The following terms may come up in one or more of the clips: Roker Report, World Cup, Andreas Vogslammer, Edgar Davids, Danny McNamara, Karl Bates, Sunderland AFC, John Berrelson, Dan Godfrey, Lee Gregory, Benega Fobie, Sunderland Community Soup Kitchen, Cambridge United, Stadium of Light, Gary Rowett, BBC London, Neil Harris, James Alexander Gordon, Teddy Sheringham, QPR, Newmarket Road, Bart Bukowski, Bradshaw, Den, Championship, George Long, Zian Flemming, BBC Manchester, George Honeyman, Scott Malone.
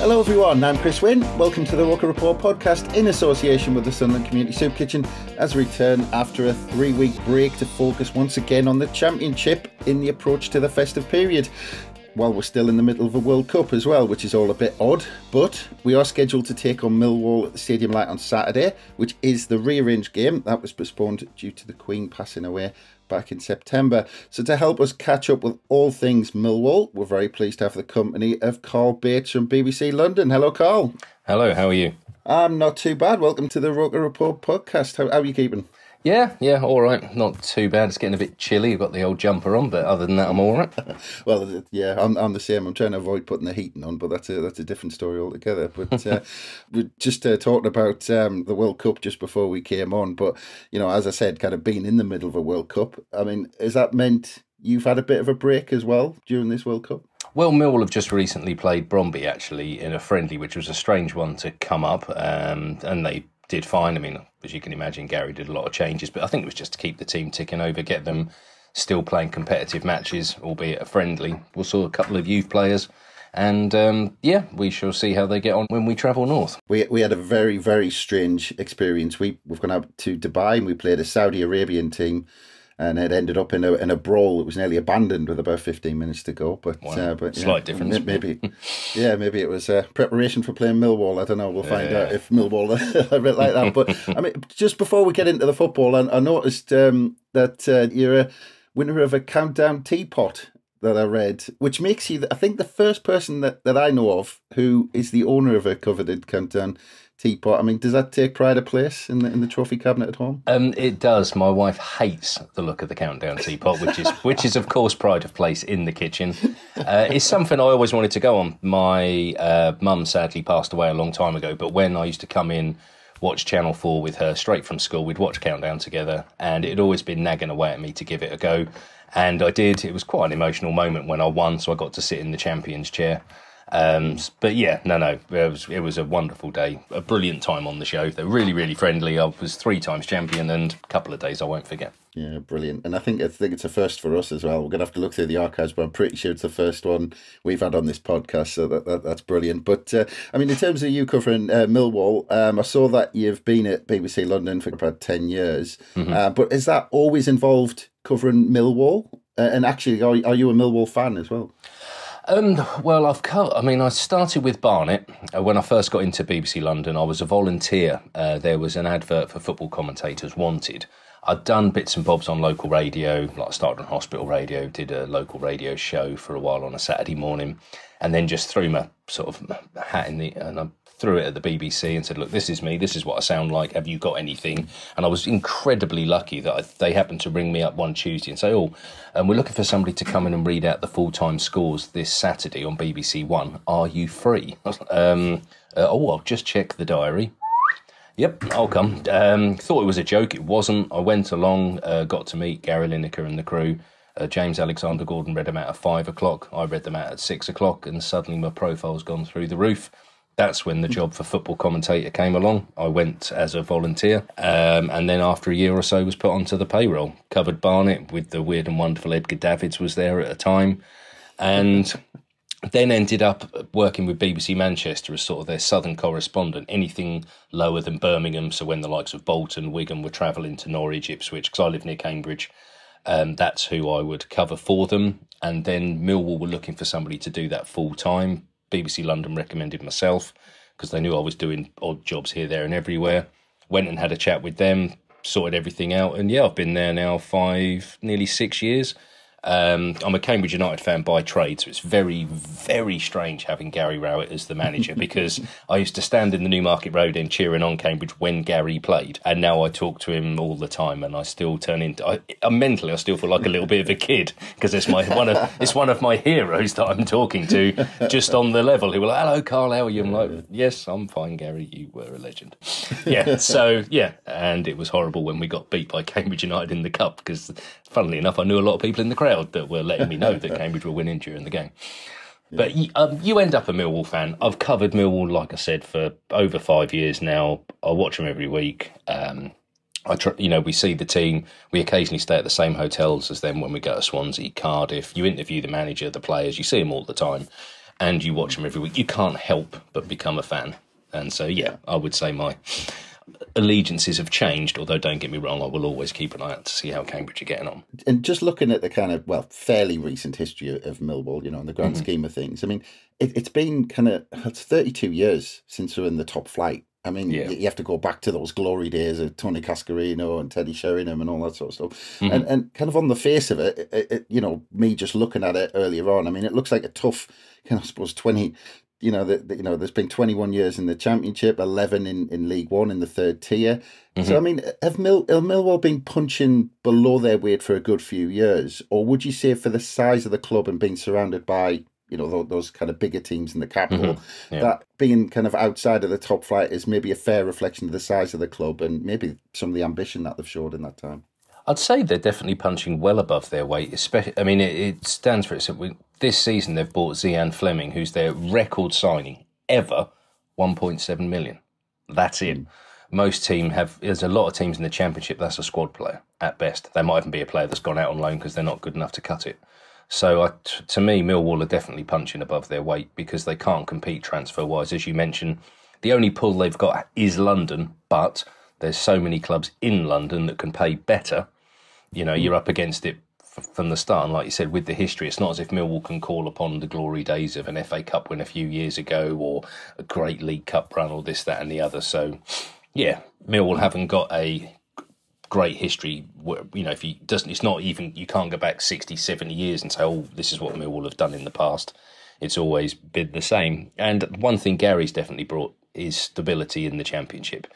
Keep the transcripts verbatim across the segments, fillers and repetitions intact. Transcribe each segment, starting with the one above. Hello everyone, I'm Chris Wynn. Welcome to the Roker Report podcast in association with the Sunderland Community Soup Kitchen as we return after a three-week break to focus once again on the Championship in the approach to the festive period. Well, we're still in the middle of a World Cup as well, which is all a bit odd, but we are scheduled to take on Millwall at the Stadium of Light on Saturday, which is the rearranged game that was postponed due to the Queen passing away back in September. So to help us catch up with all things Millwall, we're very pleased to have the company of Karl Bates from B B C London. Hello, Karl. Hello, how are you? I'm not too bad. Welcome to the Roker Report podcast. How, how are you keeping? Yeah, yeah, all right. Not too bad. It's getting a bit chilly. I've got the old jumper on, but other than that, I'm all right. Well, yeah, I'm I'm the same. I'm trying to avoid putting the heating on, but that's a that's a different story altogether. But uh, we're just uh, talking about um, the World Cup just before we came on. But, you know, as I said, kind of being in the middle of a World Cup, I mean, has that meant you've had a bit of a break as well during this World Cup? Well, Millwall have just recently played Bromby, actually, in a friendly, which was a strange one to come up, um, and they did fine. I mean, as you can imagine, Gary did a lot of changes, but I think it was just to keep the team ticking over, get them still playing competitive matches, albeit a friendly. We saw a couple of youth players, and um, yeah, we shall see how they get on when we travel north. We we had a very, very strange experience. We, we've gone out to Dubai and we played a Saudi Arabian team, and it ended up in a in a brawl that was nearly abandoned with about fifteen minutes to go. But wow. uh, but slight yeah, difference, maybe. yeah, maybe it was uh, preparation for playing Millwall. I don't know. We'll find yeah. out if Millwall are a bit like that. But I mean, just before we get into the football, I, I noticed um, that uh, you're a winner of a countdown teapot that I read, which makes you, I think, the first person that that I know of who is the owner of a coveted countdown teapot. I mean, does that take pride of place in the in the trophy cabinet at home? Um, it does. My wife hates the look of the countdown teapot, which is which is of course pride of place in the kitchen. Uh, it's something I always wanted to go on. My uh, mum sadly passed away a long time ago, but when I used to come in, watch Channel Four with her straight from school, we'd watch Countdown together, and it had always been nagging away at me to give it a go, and I did. It was quite an emotional moment when I won, so I got to sit in the champion's chair. Um, but yeah, no, no, it was, it was a wonderful day, a brilliant time on the show. They're really, really friendly. I was three times champion and a couple of days I won't forget. Yeah, brilliant. And I think I think it's a first for us as well. We're going to have to look through the archives, but I'm pretty sure it's the first one we've had on this podcast, so that, that that's brilliant. But, uh, I mean, in terms of you covering uh, Millwall, um, I saw that you've been at B B C London for about ten years, mm-hmm. uh, but is that always involved covering Millwall? Uh, and actually, are, are you a Millwall fan as well? Um, well, I've co- I mean, I started with Barnet. Uh, when I first got into B B C London, I was a volunteer. Uh, there was an advert for football commentators wanted. I'd done bits and bobs on local radio, like I started on hospital radio, did a local radio show for a while on a Saturday morning, and then just threw my sort of hat in the, and I threw it at the B B C and said, look, this is me, this is what I sound like, have you got anything? And I was incredibly lucky that I, they happened to ring me up one Tuesday and say, oh, and we're looking for somebody to come in and read out the full-time scores this Saturday on B B C One, are you free? I was like, um, uh, oh, I'll just check the diary. Yep, I'll come. Um, thought it was a joke. It wasn't. I went along, uh, got to meet Gary Lineker and the crew. Uh, James Alexander Gordon read them out at five o'clock. I read them out at six o'clock, and suddenly my profile's gone through the roof. That's when the job for football commentator came along. I went as a volunteer, um, and then after a year or so was put onto the payroll. Covered Barnet with the weird and wonderful Edgar Davids was there at the time, and then ended up working with B B C Manchester as sort of their southern correspondent, anything lower than Birmingham. So when the likes of Bolton, Wigan were travelling to Norwich, Ipswich, because I live near Cambridge, um, that's who I would cover for them. And then Millwall were looking for somebody to do that full time. B B C London recommended myself because they knew I was doing odd jobs here, there and everywhere. Went and had a chat with them, sorted everything out. And yeah, I've been there now five, nearly six years. Um, I'm a Cambridge United fan by trade, so it's very, very strange having Gary Rowett as the manager because I used to stand in the Newmarket Road and cheering on Cambridge when Gary played, and now I talk to him all the time, and I still turn into I, I mentally I still feel like a little bit of a kid because it's my one of it's one of my heroes that I'm talking to just on the level. He will like, hello Karl, how are you? I'm like, yes, I'm fine, Gary. You were a legend. Yeah. So yeah, and it was horrible when we got beat by Cambridge United in the cup because, funnily enough, I knew a lot of people in the crowd that were letting me know that Cambridge were winning during the game. But um, you end up a Millwall fan. I've covered Millwall, like I said, for over five years now. I watch them every week. Um, I, tr- you know, we see the team. We occasionally stay at the same hotels as them when we go to Swansea, Cardiff. You interview the manager, the players. You see them all the time. and you watch them every week, you can't help but become a fan. And so, yeah, I would say my allegiances have changed, although don't get me wrong, I will always keep an eye out to see how Cambridge are getting on. And just looking at the kind of, well, fairly recent history of Millwall, you know, in the grand mm-hmm. scheme of things, I mean, it, it's been kind of it's thirty-two years since we're in the top flight. I mean, yeah. you have to go back to those glory days of Tony Cascarino and Teddy Sheringham and all that sort of stuff. Mm-hmm. And and kind of on the face of it, it, it, you know, me just looking at it earlier on, I mean, it looks like a tough, you know, I suppose, twenty you know, that you know, there's been twenty-one years in the Championship, eleven in, in League One in the third tier. Mm-hmm. So, I mean, have Mill, have Millwall been punching below their weight for a good few years? Or would you say for the size of the club and being surrounded by, you know, those kind of bigger teams in the capital, mm-hmm. yeah. that being kind of outside of the top flight is maybe a fair reflection of the size of the club and maybe some of the ambition that they've showed in that time? I'd say they're definitely punching well above their weight. Especially, I mean, it, it stands for itself. So this season, they've bought Zian Flemming, who's their record signing ever, one point seven million. That's it. Mm. Most team have, there's a lot of teams in the Championship, that's a squad player at best. They might even be a player that's gone out on loan because they're not good enough to cut it. So I, t- to me, Millwall are definitely punching above their weight because they can't compete transfer-wise. As you mentioned, the only pull they've got is London, but there's so many clubs in London that can pay better. You know, you're up against it f- from the start. And like you said, with the history, it's not as if Millwall can call upon the glory days of an F A Cup win a few years ago or a great League Cup run or this, that and the other. So, yeah, Millwall haven't got a great history. Where, you know, if you doesn't, it's not even, you can't go back sixty, seventy years and say, oh, this is what Millwall have done in the past. It's always been the same. And one thing Gary's definitely brought is stability in the Championship.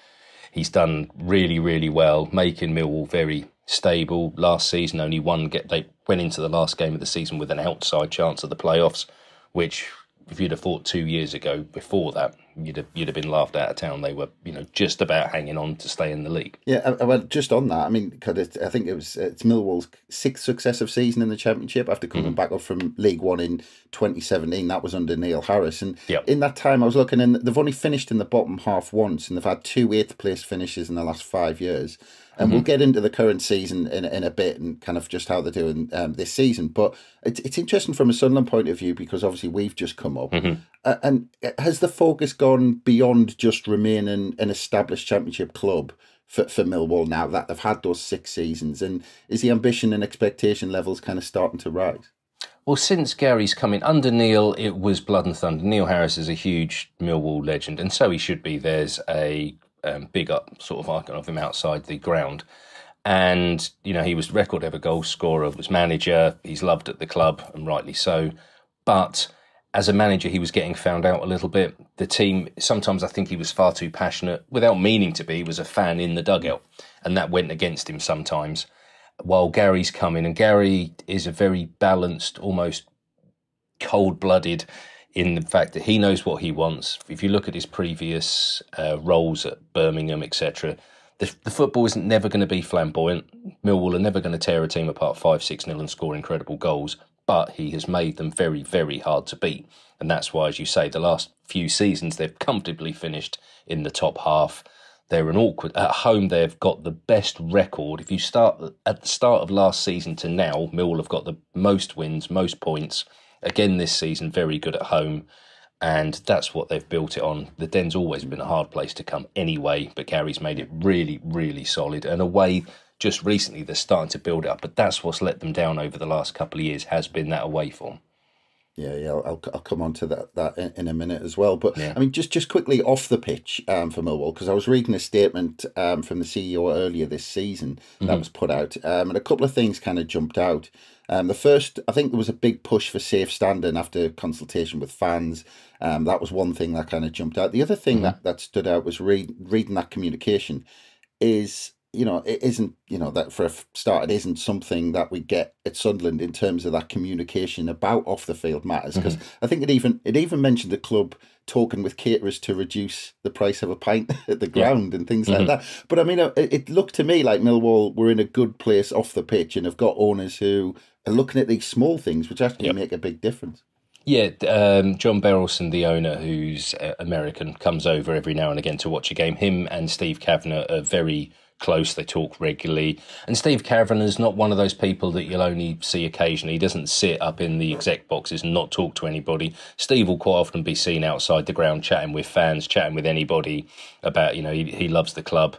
He's done really, really well, making Millwall very stable. Last season, only one get they went into the last game of the season with an outside chance of the playoffs, which if you'd have thought two years ago before that, you'd have you'd have been laughed out of town. They were, you know, just about hanging on to stay in the league. Yeah, well, just on that, I mean, cause it, I think it was it's Millwall's sixth successive season in the Championship after coming mm-hmm. back up from League One in twenty seventeen. That was under Neil Harris, and yep. in that time, I was looking, and they've only finished in the bottom half once, and they've had two eighth place finishes in the last five years. And mm-hmm. we'll get into the current season in in a bit and kind of just how they're doing um, this season. But it's it's interesting from a Sunderland point of view because obviously we've just come up. Mm-hmm. Uh, and has the focus gone beyond just remaining an established Championship club for, for Millwall now that they've had those six seasons? And is the ambition and expectation levels kind of starting to rise? Well, since Gary's come in, under Neil, it was blood and thunder. Neil Harris is a huge Millwall legend, and so he should be. There's a Um, big up sort of icon of him outside the ground, and you know he was record ever goal scorer, was manager, he's loved at the club and rightly so, but as a manager he was getting found out a little bit. The team, sometimes I think he was far too passionate without meaning to be. He was a fan in the dugout and that went against him sometimes, while Gary's come in, and Gary is a very balanced, almost cold-blooded, in the fact that he knows what he wants. If you look at his previous uh, roles at Birmingham, et cetera, the, the football isn't never going to be flamboyant. Millwall are never going to tear a team apart five six nil and score incredible goals, but he has made them very, very hard to beat. And that's why, as you say, the last few seasons, they've comfortably finished in the top half. They're an awkward... At home, they've got the best record. If you start at the start of last season to now, Millwall have got the most wins, most points. Again, this season, very good at home, and that's what they've built it on. The Den's always been a hard place to come anyway, but Gary's made it really, really solid. And away, just recently, they're starting to build it up, but that's what's let them down over the last couple of years, has been that away form. Yeah, yeah, I'll, I'll come on to that, that in, in a minute as well. But, yeah. I mean, just, just quickly off the pitch um, for Millwall, because I was reading a statement um, from the C E O earlier this season that mm-hmm. was put out, um, and a couple of things kind of jumped out. Um, the first, I think there was a big push for safe standing after consultation with fans. Um, that was one thing that kind of jumped out. The other thing mm-hmm. that, that stood out was read, reading that communication is... You know, it isn't, you know, that for a start, it isn't something that we get at Sunderland in terms of that communication about off the field matters. Because mm-hmm. I think it even it even mentioned the club talking with caterers to reduce the price of a pint at the ground yeah. and things mm-hmm. like that. But I mean, it, it looked to me like Millwall were in a good place off the pitch and have got owners who are looking at these small things, which actually yep. make a big difference. Yeah, um, John Berrelson, the owner, who's American, comes over every now and again to watch a game. Him and Steve Kavanagh are very close, they talk regularly. And Steve Kavanagh is not one of those people that you'll only see occasionally. He doesn't sit up in the exec boxes and not talk to anybody. Steve will quite often be seen outside the ground chatting with fans, chatting with anybody about, you know, he, he loves the club.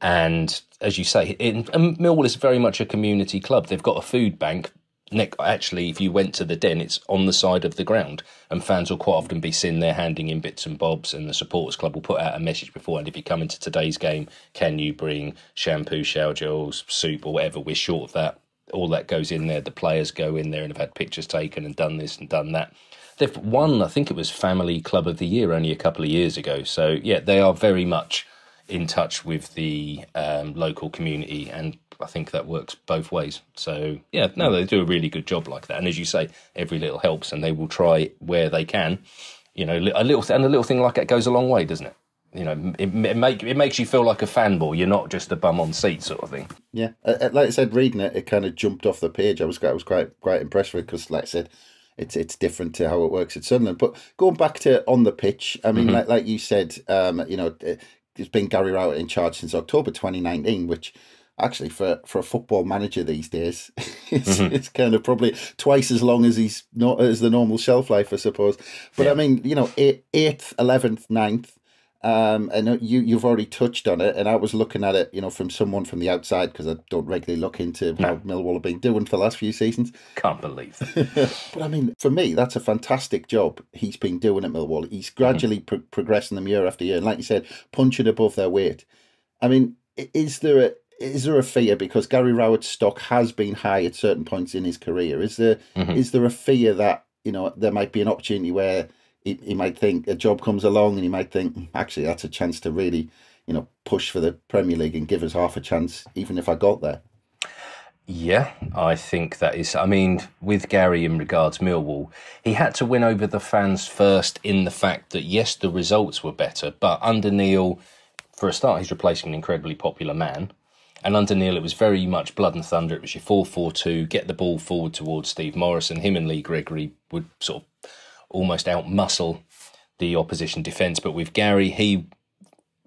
And as you say, in, and Millwall is very much a community club. They've got a food bank. Nick, actually, if you went to the Den, it's on the side of the ground, and fans will quite often be sitting there handing in bits and bobs, and the supporters club will put out a message beforehand, if you come into today's game, can you bring shampoo, shower gels, soup or whatever, we're short of that. All that goes in there, the players go in there and have had pictures taken and done this and done that. They've won, I think it was Family Club of the Year only a couple of years ago, so yeah, they are very much in touch with the um, local community, and I think that works both ways. So, yeah, no, they do a really good job like that. And as you say, every little helps, and they will try where they can. You know, a little and a little thing like that goes a long way, doesn't it? You know, it, it, make, it makes you feel like a fanboy. You're not just a bum on seat sort of thing. Yeah, like I said, reading it, it kind of jumped off the page. I was I was quite quite impressed with it because, like I said, it's it's different to how it works at Sunderland. But going back to on the pitch, I mean, mm-hmm. like like you said, um, you know, it's been Gary Rowett in charge since October twenty nineteen, which... Actually, for, for a football manager these days, it's, mm-hmm. it's kind of probably twice as long as he's not as the normal shelf life, I suppose. But yeah. I mean, you know, eighth, eleventh, ninth, um, and you you've already touched on it. And I was looking at it, you know, from someone from the outside, because I don't regularly look into no. how Millwall have been doing for the last few seasons. Can't believe that. But I mean, for me, that's a fantastic job he's been doing at Millwall. He's gradually mm-hmm. pro progressing them year after year, and like you said, punching above their weight. I mean, is there a Is there a fear, because Gary Rowett's stock has been high at certain points in his career, is there mm-hmm. is there a fear that, you know, there might be an opportunity where he, he might think a job comes along and he might think, actually, that's a chance to really, you know, push for the Premier League and give us half a chance, even if I got there? Yeah, I think that is, I mean, with Gary in regards Millwall, he had to win over the fans first in the fact that, yes, the results were better, but under Neil, for a start, he's replacing an incredibly popular man. And under Neil, it was very much blood and thunder. It was your four four two, get the ball forward towards Steve Morrison. Him and Lee Gregory would sort of almost out-muscle the opposition defence. But with Gary, he,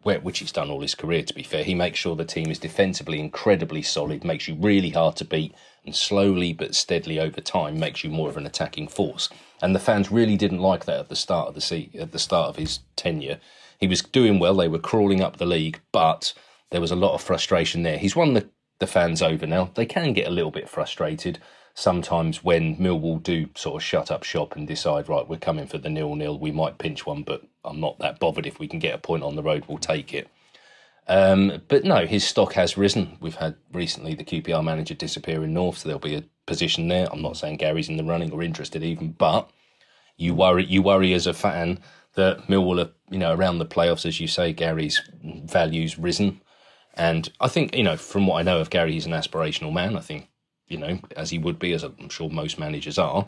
which he's done all his career, to be fair, he makes sure the team is defensively incredibly solid, makes you really hard to beat, and slowly but steadily over time makes you more of an attacking force. And the fans really didn't like that at the start of the se- at the start of his tenure. He was doing well. They were crawling up the league, but... there was a lot of frustration there. He's won the, the fans over now. They can get a little bit frustrated sometimes when Millwall do sort of shut up shop and decide, right, we're coming for the nil-nil. We might pinch one, but I'm not that bothered. If we can get a point on the road, we'll take it. Um, but no, his stock has risen. We've had recently the Q P R manager disappear in North, so there'll be a position there. I'm not saying Gary's in the running or interested even, but you worry, you worry as a fan that Millwall are, you know, around the playoffs, as you say, Gary's value's risen. And I think, you know, from what I know of Gary, he's an aspirational man. I think, you know, as he would be, as I'm sure most managers are.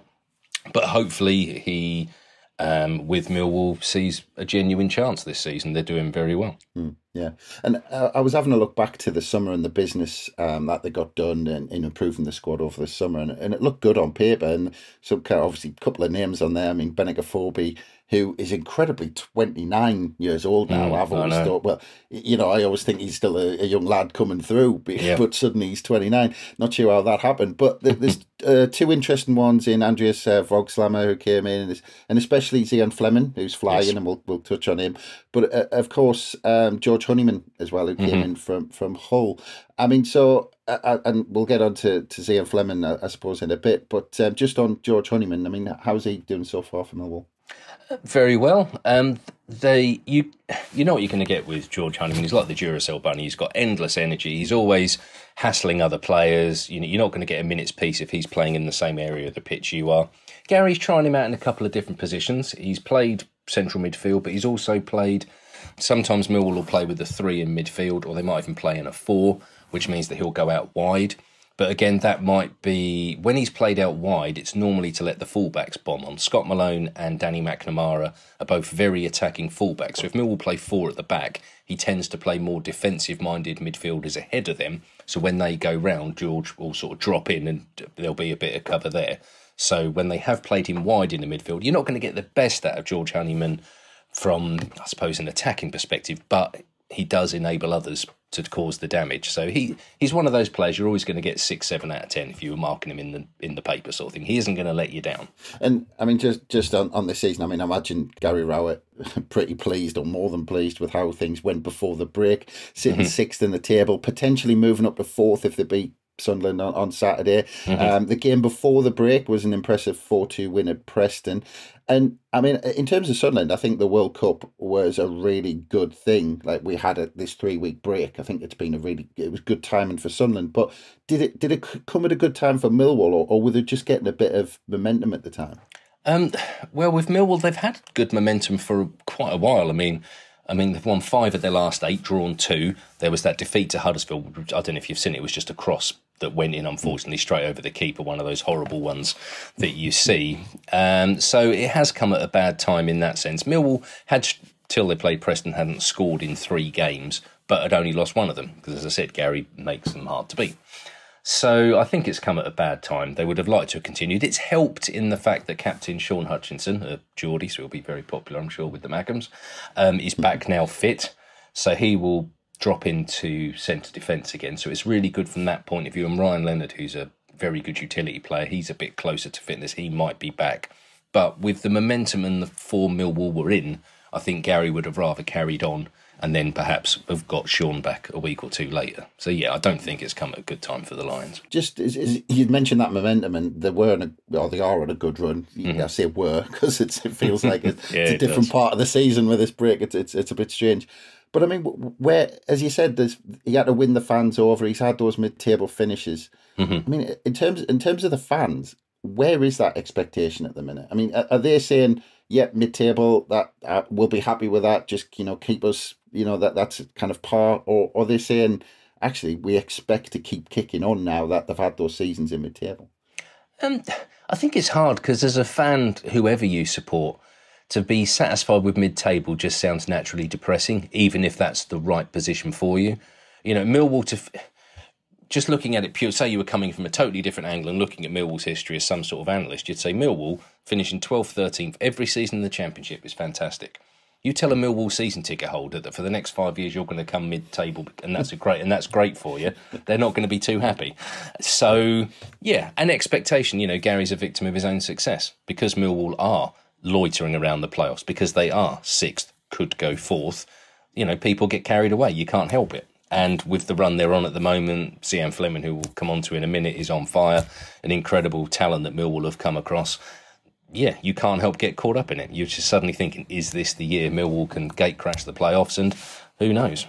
But hopefully he, um, with Millwall, sees a genuine chance this season. They're doing very well. Mm, yeah. And uh, I was having a look back to the summer and the business um, that they got done in, in improving the squad over the summer. And, and it looked good on paper. And some kind of, obviously, a couple of names on there. I mean, Benega Fobie, who is incredibly twenty-nine years old now. Mm, I've always thought, well, you know, I always think he's still a, a young lad coming through, but, yeah. but suddenly he's twenty-nine. Not sure how that happened. But there's uh, two interesting ones in Andreas uh, Vogslammer, who came in, and, and especially Zian Flemming, who's flying, yes. and we'll, we'll touch on him. But, uh, of course, um, George Honeyman as well, who mm-hmm. came in from, from Hull. I mean, so, uh, and we'll get on to, to Zian Flemming, I, I suppose, in a bit. But um, just on George Honeyman, I mean, how's he doing so far for Millwall? Very well. Um, they you you know what you're going to get with George Honeyman. He's like the Duracell bunny. He's got endless energy. He's always hassling other players. You know, you're not going to get a minute's peace if he's playing in the same area of the pitch you are. Gary's trying him out in a couple of different positions. He's played central midfield, but he's also played. Sometimes Millwall will play with a three in midfield, or they might even play in a four, which means that he'll go out wide. But again, that might be, when he's played out wide, it's normally to let the fullbacks bomb on. Scott Malone and Danny McNamara are both very attacking fullbacks. So if Millwall play four at the back, he tends to play more defensive-minded midfielders ahead of them. So when they go round, George will sort of drop in and there'll be a bit of cover there. So when they have played him wide in the midfield, you're not going to get the best out of George Honeyman from, I suppose, an attacking perspective, but he does enable others to cause the damage. So he he's one of those players you're always going to get six, seven out of ten if you were marking him in the in the paper sort of thing. He isn't going to let you down. And I mean, just just on, on this season, I mean, I imagine Gary Rowett pretty pleased or more than pleased with how things went before the break, sitting mm-hmm. sixth in the table, potentially moving up to fourth if they beat Sunderland on, on Saturday. Mm-hmm. Um, the game before the break was an impressive four two win at Preston. And I mean, in terms of Sunderland, I think the World Cup was a really good thing. Like we had a, this three week break. I think it's been a really, it was good timing for Sunderland. But did it did it come at a good time for Millwall, or, or were they just getting a bit of momentum at the time? Um, well, with Millwall, they've had good momentum for quite a while. I mean, I mean, they've won five at their last eight, drawn two. There was that defeat to Huddersfield. I don't know if you've seen it. It was just a cross that went in, unfortunately, straight over the keeper, one of those horrible ones that you see. Um, so it has come at a bad time in that sense. Millwall had, till they played Preston, hadn't scored in three games, but had only lost one of them because, as I said, Gary makes them hard to beat. So I think it's come at a bad time. They would have liked to have continued. It's helped in the fact that Captain Sean Hutchinson, a Geordie, so he'll be very popular, I'm sure, with the Mackhams, um, is back now fit. So he will drop into centre defence again. So it's really good from that point of view. And Ryan Leonard, who's a very good utility player, he's a bit closer to fitness. He might be back. But with the momentum and the form Millwall were in, I think Gary would have rather carried on and then perhaps have got Sean back a week or two later. So, yeah, I don't think it's come at a good time for the Lions. Just, is, is, you'd mentioned that momentum, and they were on a, or they are on a good run. Mm-hmm. I say were, because it feels like it's, yeah, it's a it different does. part of the season with this break. It's, it's, it's a bit strange. But, I mean, where, as you said, there's, he had to win the fans over. He's had those mid-table finishes. Mm-hmm. I mean, in terms, in terms of the fans, where is that expectation at the minute? I mean, are, are they saying, yeah, mid-table, that uh, we'll be happy with that, just, you know, keep us, you know, that that's kind of par, or are they saying, actually, we expect to keep kicking on now that they've had those seasons in mid-table? Um, I think it's hard because as a fan, whoever you support, to be satisfied with mid-table just sounds naturally depressing, even if that's the right position for you. You know, Millwall, to f- just looking at it pure, say you were coming from a totally different angle and looking at Millwall's history as some sort of analyst, you'd say Millwall finishing twelfth, thirteenth every season in the Championship is fantastic. You tell a Millwall season ticket holder that for the next five years you're going to come mid-table, and that's a great, and that's great for you. They're not going to be too happy. So yeah, an expectation. You know, Gary's a victim of his own success because Millwall are loitering around the playoffs because they are sixth, could go fourth. You know, people get carried away. You can't help it. And with the run they're on at the moment, Zian Flemming, who we'll come on to in a minute, is on fire. An incredible talent that Millwall have come across. Yeah, you can't help get caught up in it. You're just suddenly thinking, is this the year Millwall can gatecrash the playoffs? And who knows?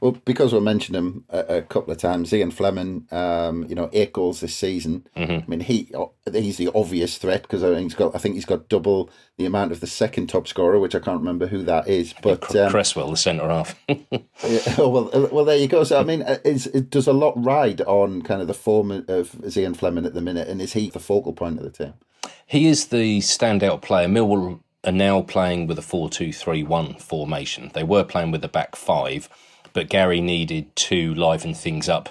Well, because we mentioned him a, a couple of times, Zian Flemming, um, you know, eight goals this season. Mm-hmm. I mean, he he's the obvious threat because I think he's got I think he's got double the amount of the second top scorer, which I can't remember who that is. But Cr- um, Cresswell, the centre half. yeah, well, well, there you go. So I mean, is, it does a lot ride on kind of the form of Zian Flemming at the minute, and is he the focal point of the team? He is the standout player. Millwall are now playing with a four two three one formation. They were playing with a back five, but Gary needed to liven things up,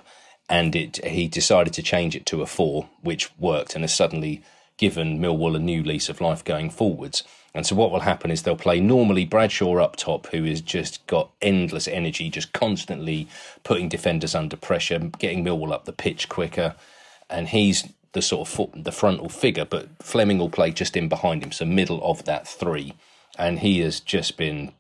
and it he decided to change it to a four, which worked and has suddenly given Millwall a new lease of life going forwards. And so what will happen is they'll play normally Bradshaw up top, who has just got endless energy, just constantly putting defenders under pressure, getting Millwall up the pitch quicker, and he's the sort of foot, the frontal figure, but Flemming will play just in behind him, so middle of that three, and he has just been,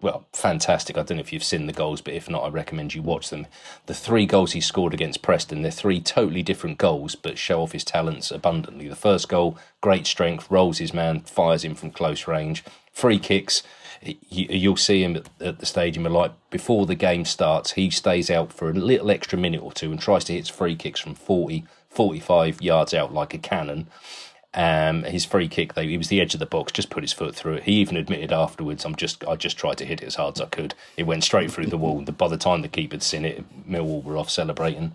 well, fantastic. I don't know if you've seen the goals, but if not, I recommend you watch them. The three goals he scored against Preston, they're three totally different goals, but show off his talents abundantly. The first goal, great strength, rolls his man, fires him from close range. Free kicks, you'll see him at the Stadium of Light before the game starts. He stays out for a little extra minute or two and tries to hit free kicks from forty, forty-five yards out like a cannon. Um, his free kick, though, he was the edge of the box, just put his foot through it. He even admitted afterwards, I'm just, I just tried to hit it as hard as I could. It went straight through the wall. By the time the keeper'd seen it, Millwall were off celebrating.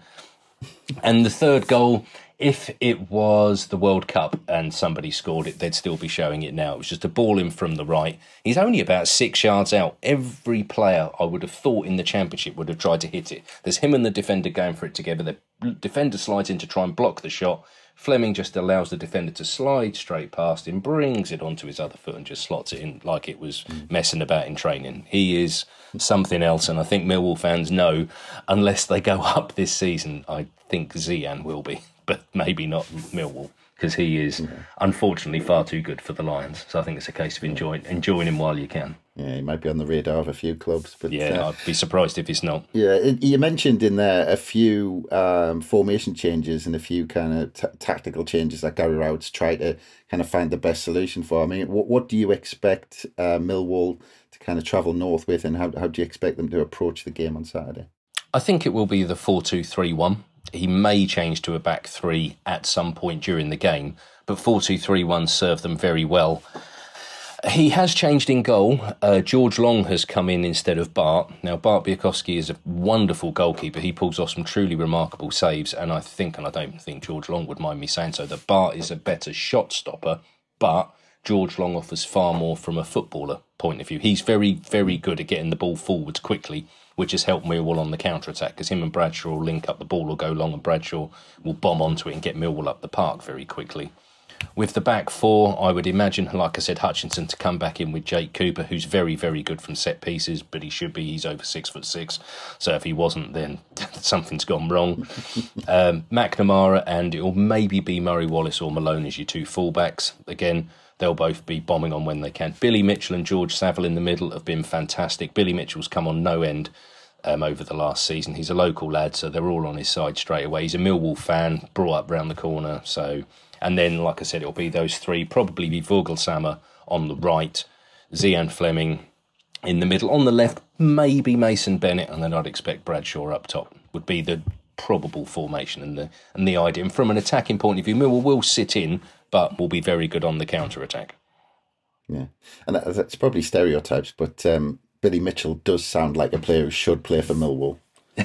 And the third goal, if it was the World Cup and somebody scored it, they'd still be showing it now. It was just a ball in from the right. He's only about six yards out. Every player I would have thought in the Championship would have tried to hit it. There's him and the defender going for it together. They're defender slides in to try and block the shot. Flemming just allows the defender to slide straight past him, brings it onto his other foot and just slots it in like it was messing about in training. He is something else, and I think Millwall fans know, unless they go up this season, I think Zian will be, but maybe not Millwall, because he is unfortunately far too good for the Lions. So I think it's a case of enjoying, enjoying him while you can. Yeah, he might be on the radar of a few clubs. But yeah, uh, I'd be surprised if he's not. Yeah, it, you mentioned in there a few um, formation changes and a few kind of t tactical changes that Gary Rowett's tried to kind of find the best solution for. I mean, what, what do you expect uh, Millwall to kind of travel north with, and how, how do you expect them to approach the game on Saturday? I think it will be the four two three one. He may change to a back three at some point during the game, but four two three one served them very well. He has changed in goal. Uh, George Long has come in instead of Bart. Now, Bart Bukowski is a wonderful goalkeeper. He pulls off some truly remarkable saves, and I think, and I don't think George Long would mind me saying so, that Bart is a better shot stopper, but George Long offers far more from a footballer point of view. He's very, very good at getting the ball forwards quickly, which has helped Millwall on the counter-attack, because him and Bradshaw will link up the ball or go long, and Bradshaw will bomb onto it and get Millwall up the park very quickly. With the back four, I would imagine, like I said, Hutchinson to come back in with Jake Cooper, who's very, very good from set pieces, but he should be. He's over six foot six. So if he wasn't, then something's gone wrong. um, McNamara, and it'll maybe be Murray Wallace or Malone as your two fullbacks. Again, they'll both be bombing on when they can. Billy Mitchell and George Savile in the middle have been fantastic. Billy Mitchell's come on no end um, over the last season. He's a local lad, so they're all on his side straight away. He's a Millwall fan, brought up round the corner, so... And then, like I said, it'll be those three, probably be Vogelsammer on the right, Zian Flemming in the middle. On the left, maybe Mason Bennett, and then I'd expect Bradshaw up top, would be the probable formation and the and the idea. And from an attacking point of view, Millwall will sit in, but will be very good on the counter-attack. Yeah, and that, that's probably stereotypes, but um, Billy Mitchell does sound like a player who should play for Millwall.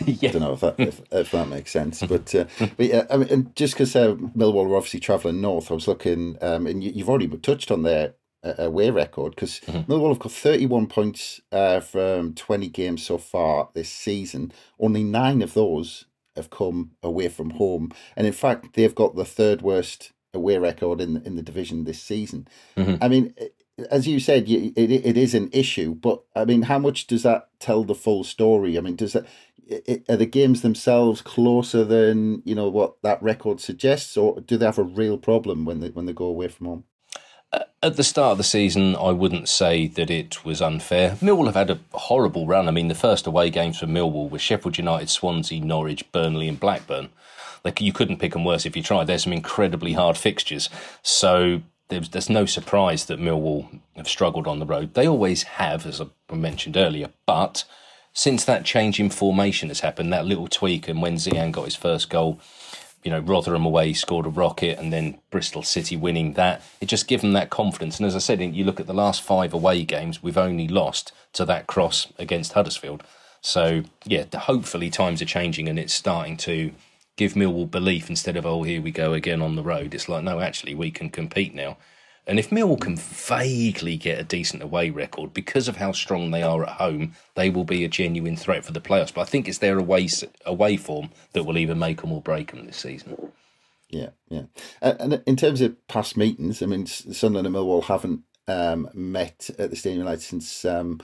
Yeah. I don't know if that, if, if that makes sense, but uh, but yeah, I mean, and just because uh, Millwall are obviously travelling north, I was looking, um, and you, you've already touched on their uh, away record, because mm-hmm. Millwall have got thirty-one points uh, from twenty games so far this season. Only nine of those have come away from home, and in fact, they've got the third worst away record in in the division this season. Mm-hmm. I mean. It, As you said, it, it is an issue, but I mean, how much does that tell the full story? I mean, does that it, are the games themselves closer than you know what that record suggests, or do they have a real problem when they when they go away from home? At the start of the season, I wouldn't say that it was unfair. Millwall have had a horrible run. I mean, the first away games for Millwall were Sheffield United, Swansea, Norwich, Burnley, and Blackburn. Like you couldn't pick them worse if you tried. There's some incredibly hard fixtures, so. There's, there's no surprise that Millwall have struggled on the road. They always have, as I mentioned earlier, but since that change in formation has happened, that little tweak, and when Zian got his first goal, you know, Rotherham away, scored a rocket, and then Bristol City winning that, it just gave them that confidence. And as I said, you look at the last five away games, we've only lost to that cross against Huddersfield. So, yeah, hopefully times are changing and it's starting to... give Millwall belief instead of, oh, here we go again on the road. It's like, no, actually, we can compete now. And if Millwall can vaguely get a decent away record, because of how strong they are at home, they will be a genuine threat for the playoffs. But I think it's their away, away form that will either make them or break them this season. Yeah, yeah. And in terms of past meetings, I mean, Sunderland and Millwall haven't um, met at the Stadium of Light since um,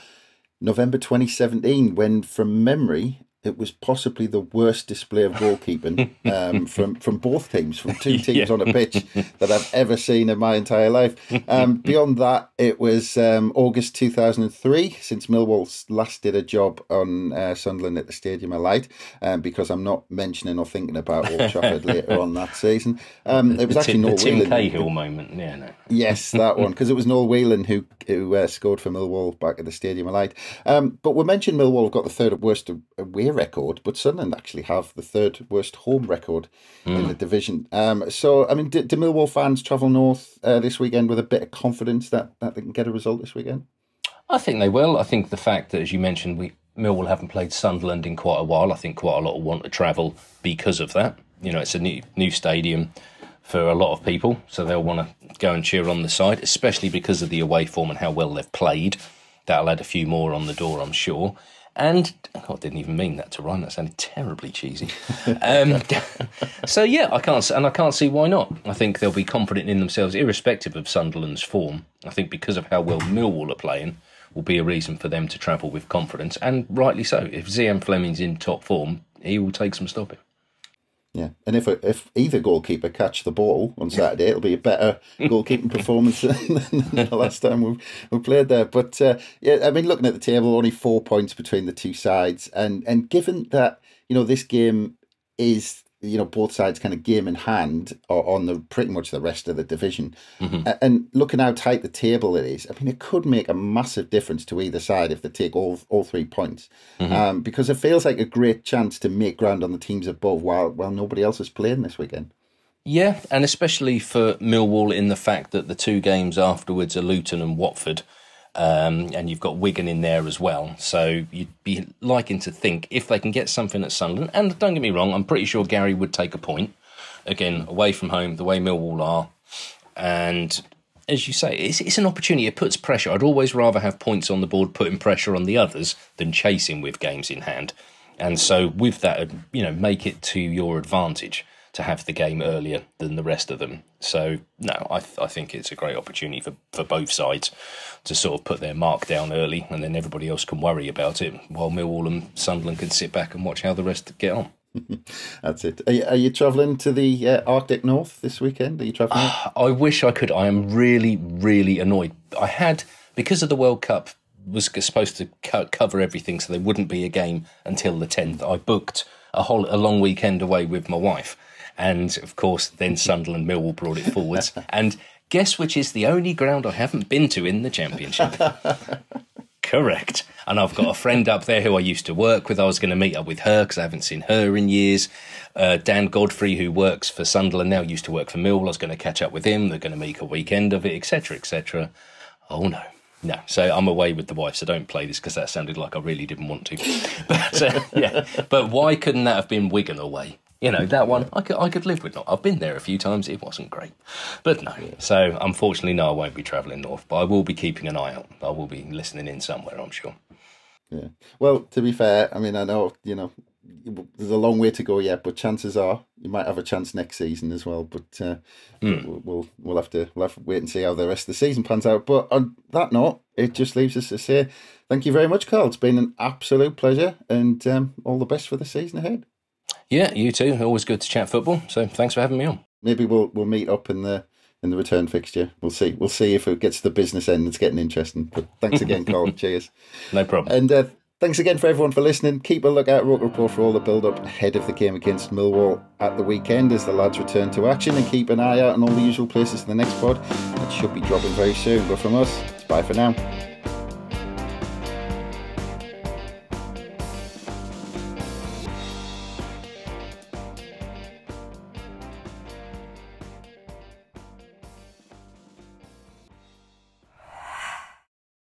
November twenty seventeen, when, from memory... it was possibly the worst display of goalkeeping um, from, from both teams, from two teams yeah. on a pitch that I've ever seen in my entire life. Um, beyond that, it was um, August two thousand three, since Millwall last did a job on uh, Sunderland at the Stadium of Light, um, because I'm not mentioning or thinking about Old Trafford later on that season. Um, it was the, actually the Noel Tim Whelan. Cahill moment, yeah. No. Yes, that one, because it was Noel Whelan who, who uh, scored for Millwall back at the Stadium of Light. Um, but we mentioned Millwall have got the third worst away record, but Sunderland actually have the third worst home record mm. in the division. Um, so, I mean, do, do Millwall fans travel north uh, this weekend with a bit of confidence that, that they can get a result this weekend? I think they will. I think the fact that, as you mentioned, we Millwall haven't played Sunderland in quite a while. I think quite a lot of want to travel because of that. You know, it's a new, new stadium for a lot of people, so they'll want to go and cheer on the side, especially because of the away form and how well they've played. That'll add a few more on the door, I'm sure. And oh, I didn't even mean that to rhyme. That sounded terribly cheesy. Um, so yeah, I can't, and I can't see why not. I think they'll be confident in themselves, irrespective of Sunderland's form. I think because of how well Millwall are playing, will be a reason for them to travel with confidence, and rightly so. If Zian Flemming's in top form, he will take some stopping. Yeah, and if a, if either goalkeeper catch the ball on Saturday, it'll be a better goalkeeping performance than the last time we we played there. But uh, yeah, I mean, looking at the table, only four points between the two sides, and and given that, you know, this game is, you know, both sides kind of game in hand or on the pretty much the rest of the division, mm-hmm. and looking how tight the table it is, I mean, it could make a massive difference to either side if they take all all three points, mm-hmm. um, because it feels like a great chance to make ground on the teams above while while nobody else is playing this weekend. Yeah, and especially for Millwall in the fact that the two games afterwards are Luton and Watford, um, and you've got Wigan in there as well. So you'd be liking to think if they can get something at Sunderland, and don't get me wrong, I'm pretty sure Gary would take a point. Again, away from home, the way Millwall are. And as you say, it's, it's an opportunity. It puts pressure. I'd always rather have points on the board putting pressure on the others than chasing with games in hand. And so with that, you know, make it to your advantage to have the game earlier than the rest of them. So, no, I th I think it's a great opportunity for, for both sides to sort of put their mark down early, and then everybody else can worry about it while Millwall and Sunderland can sit back and watch how the rest get on. That's it. Are you, are you travelling to the uh, Arctic North this weekend? Are you travelling? Uh, I wish I could. I am really, really annoyed. I had, because of the World Cup, was supposed to co cover everything, so there wouldn't be a game until the tenth. I booked a whole a long weekend away with my wife. And, of course, then Sunderland Millwall brought it forwards. And guess which is the only ground I haven't been to in the Championship? Correct. And I've got a friend up there who I used to work with. I was going to meet up with her because I haven't seen her in years. Uh, Dan Godfrey, who works for Sunderland now, used to work for Millwall. I was going to catch up with him. They're going to make a weekend of it, et cetera, et cetera. Oh, no. No, so I'm away with the wife, so don't play this because that sounded like I really didn't want to. But, uh, yeah. But why couldn't that have been Wigan away? You know, that one, I could, I could live with not. I've been there a few times. It wasn't great. But no, so unfortunately, no, I won't be travelling north, but I will be keeping an eye out. I will be listening in somewhere, I'm sure. Yeah. Well, to be fair, I mean, I know, you know, there's a long way to go yet, but chances are you might have a chance next season as well. But uh, mm. we'll we'll have to we'll have to wait and see how the rest of the season pans out. But on that note, it just leaves us to say thank you very much, Karl. It's been an absolute pleasure, and um, all the best for the season ahead. Yeah, you too. Always good to chat football. So thanks for having me on. Maybe we'll we'll meet up in the in the return fixture. We'll see. We'll see if it gets to the business end. It's getting interesting. But thanks again, Karl. Cheers. No problem. And uh, thanks again for everyone for listening. Keep a look out, Roker Report, for all the build up ahead of the game against Millwall at the weekend as the lads return to action, and keep an eye out on all the usual places in the next pod. That should be dropping very soon. But from us, it's bye for now.